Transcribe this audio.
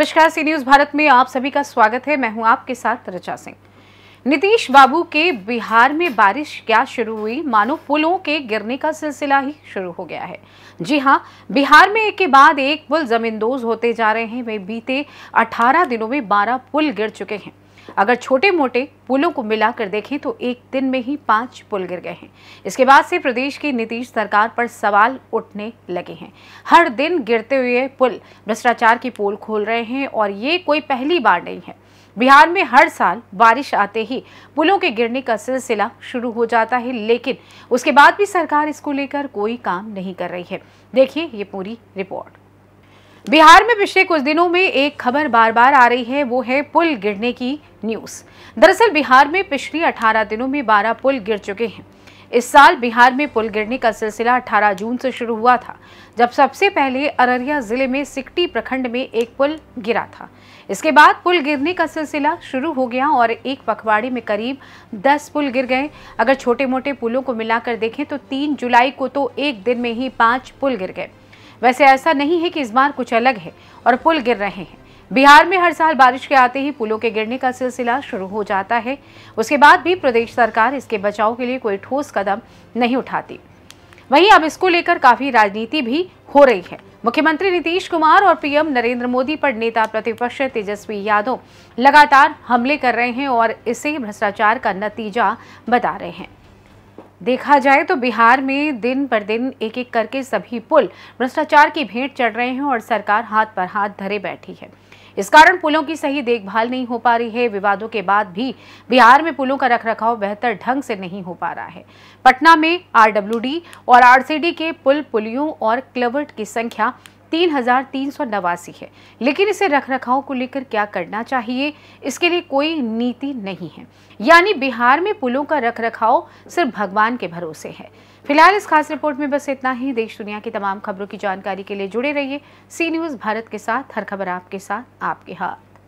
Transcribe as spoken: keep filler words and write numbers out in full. नमस्कार, सी न्यूज भारत में आप सभी का स्वागत है। मैं हूं आपके साथ रचा सिंह। नीतीश बाबू के बिहार में बारिश क्या शुरू हुई, मानो पुलों के गिरने का सिलसिला ही शुरू हो गया है। जी हां, बिहार में एक के बाद एक पुल जमींदोज होते जा रहे हैं। वे बीते अठारह दिनों में बारह पुल गिर चुके हैं। अगर छोटे मोटे पुलों को मिलाकर देखें तो एक दिन में ही पांच पुल गिर गए हैं। इसके बाद से प्रदेश की नीतीश सरकार पर सवाल उठने लगे हैं। हर दिन गिरते हुए पुल भ्रष्टाचार की पोल खोल रहे हैं और ये कोई पहली बार नहीं है। बिहार में हर साल बारिश आते ही पुलों के गिरने का सिलसिला शुरू हो जाता है, लेकिन उसके बाद भी सरकार इसको लेकर कोई काम नहीं कर रही है। देखिए ये पूरी रिपोर्ट। बिहार में पिछले कुछ दिनों में एक खबर बार बार आ रही है, वो है पुल गिरने की न्यूज़। दरअसल बिहार में पिछली अठारह दिनों में बारह पुल गिर चुके हैं। इस साल बिहार में पुल गिरने का सिलसिला अठारह जून से शुरू हुआ था, जब सबसे पहले अररिया जिले में सिकटी प्रखंड में एक पुल गिरा था। इसके बाद पुल गिरने का सिलसिला शुरू हो गया और एक पखवाड़े में करीब दस पुल गिर गए। अगर छोटे मोटे पुलों को मिलाकर देखें तो तीन जुलाई को तो एक दिन में ही पाँच पुल गिर गए। वैसे ऐसा नहीं है कि इस बार कुछ अलग है और पुल गिर रहे हैं। बिहार में हर साल बारिश के आते ही पुलों के गिरने का सिलसिला शुरू हो जाता है। उसके बाद भी प्रदेश सरकार इसके बचाव के लिए कोई ठोस कदम नहीं उठाती। वहीं अब इसको लेकर काफी राजनीति भी हो रही है। मुख्यमंत्री नीतीश कुमार और पीएम नरेंद्र मोदी पर नेता प्रतिपक्ष तेजस्वी यादव लगातार हमले कर रहे हैं और इसे भ्रष्टाचार का नतीजा बता रहे हैं। देखा जाए तो बिहार में दिन पर दिन एक एक करके सभी पुल भ्रष्टाचार की भेंट चढ़ रहे हैं और सरकार हाथ पर हाथ धरे बैठी है। इस कारण पुलों की सही देखभाल नहीं हो पा रही है। विवादों के बाद भी बिहार में पुलों का रखरखाव बेहतर ढंग से नहीं हो पा रहा है। पटना में आरडब्ल्यूडी और आरसीडी के पुल पुलियों और क्लवर्ट की संख्या तीन हजार तीन सौ नवासी है, लेकिन इसे रखरखाव को लेकर क्या करना चाहिए, इसके लिए कोई नीति नहीं है। यानी बिहार में पुलों का रखरखाव सिर्फ भगवान के भरोसे है। फिलहाल इस खास रिपोर्ट में बस इतना ही। देश दुनिया की तमाम खबरों की जानकारी के लिए जुड़े रहिए सी न्यूज़ भारत के साथ। हर खबर आपके साथ, आपके हाथ।